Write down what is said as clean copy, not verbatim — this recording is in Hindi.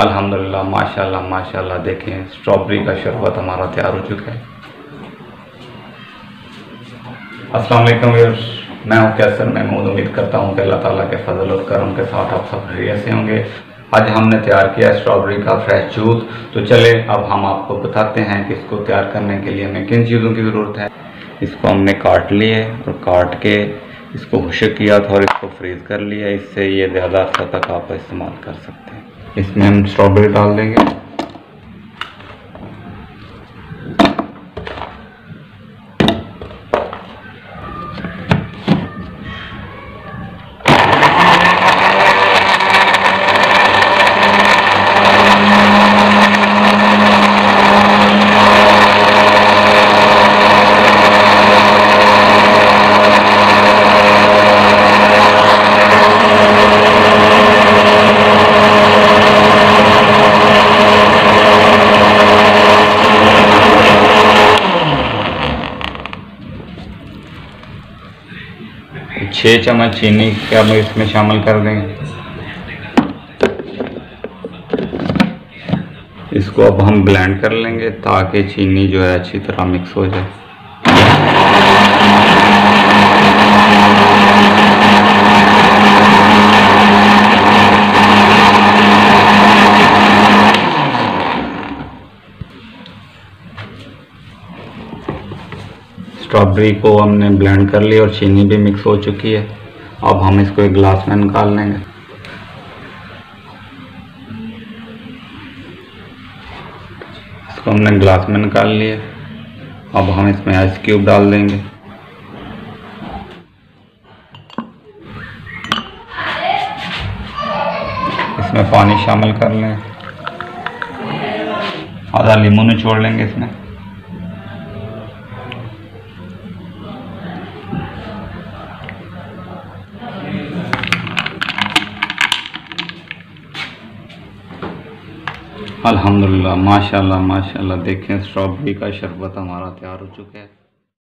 अल्हम्दुलिल्लाह माशाल्लाह माशाल्लाह। देखें स्ट्रॉबेरी का शरबत हमारा तैयार हो चुका है। अस्सलाम वालेकुम व्यूअर्स, मैं हूं कैसर महमूद। उम्मीद करता हूं कि अल्लाह ताला के फजल और करम के साथ आप सब खैरियत से होंगे। आज हमने तैयार किया स्ट्रॉबेरी का फ्रेश जूस। तो चले अब हम आपको बताते हैं कि इसको तैयार करने के लिए हमें किन चीज़ों की ज़रूरत है। इसको हमने काट लिए और काट के इसको खुश्क किया था और इसको फ्रीज़ कर लिया। इससे ये ज़्यादा अर्सा तक आप इस्तेमाल कर सकते हैं। इसमें हम स्ट्रॉबेरी डाल देंगे। छः चम्मच चीनी क्या हम इसमें शामिल कर देंगे। इसको अब हम ब्लेंड कर लेंगे ताकि चीनी जो है अच्छी तरह मिक्स हो जाए। स्ट्रॉबेरी को हमने ब्लेंड कर लिया और चीनी भी मिक्स हो चुकी है। अब हम इसको एक ग्लास में निकाल लेंगे। इसको हमने ग्लास में निकाल लिया। अब हम इसमें आइस क्यूब डाल देंगे। इसमें पानी शामिल कर लें। आधा नींबू निचोड़ लेंगे इसमें। अल्हम्दुलिल्लाह माशाल्लाह माशाल्लाह। देखें स्ट्रॉबेरी का शरबत हमारा तैयार हो चुका है।